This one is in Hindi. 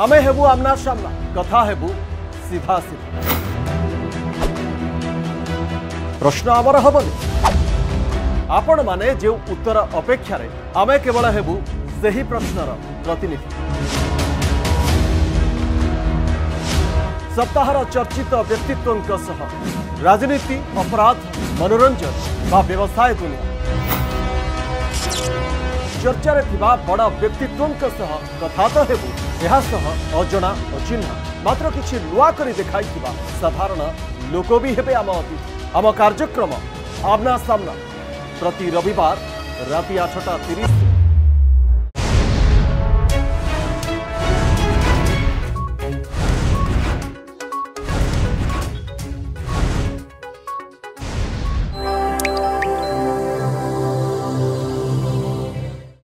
आमे हेबू आमना सामना कथा हेबू सीधा सीधा प्रश्न आमर हबनी आपण माने जो उत्तर अपेक्षा रे आमे केवल हेबू से ही प्रश्नर प्रतिनिधि सप्ताहर चर्चित व्यक्तित्वक सह राजनीति अपराध मनोरंजन बा व्यवसाय दुनिया चर्चा रे थिबा बड़ा व्यक्तित्वक सह कथा तो हेबू अजना अचिह्ना मात्र किसी नुआ कर देखाई साधारण लोक भी हे आम अतिथि। आम कार्यक्रम आमना सामना प्रति रविवार राति 8:30।